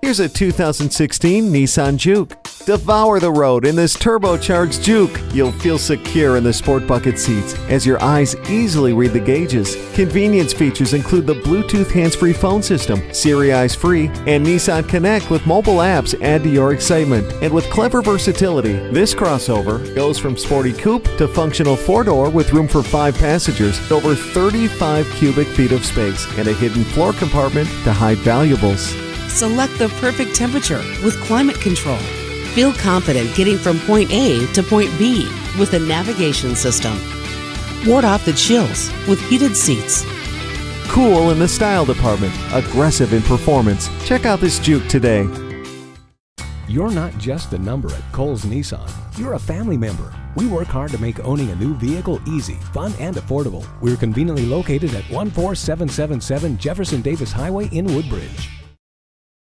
Here's a 2016 Nissan Juke. Devour the road in this turbocharged Juke. You'll feel secure in the sport bucket seats as your eyes easily read the gauges. Convenience features include the Bluetooth hands-free phone system, Siri Eyes Free, and Nissan Connect with mobile apps add to your excitement. And with clever versatility, this crossover goes from sporty coupe to functional four-door with room for 5 passengers, over 35 cubic feet of space, and a hidden floor compartment to hide valuables. Select the perfect temperature with climate control. Feel confident getting from point A to point B with a navigation system. Ward off the chills with heated seats. Cool in the style department, aggressive in performance. Check out this Juke today. You're not just a number at Cowles Nissan. You're a family member. We work hard to make owning a new vehicle easy, fun, and affordable. We're conveniently located at 14777 Jefferson Davis Highway in Woodbridge.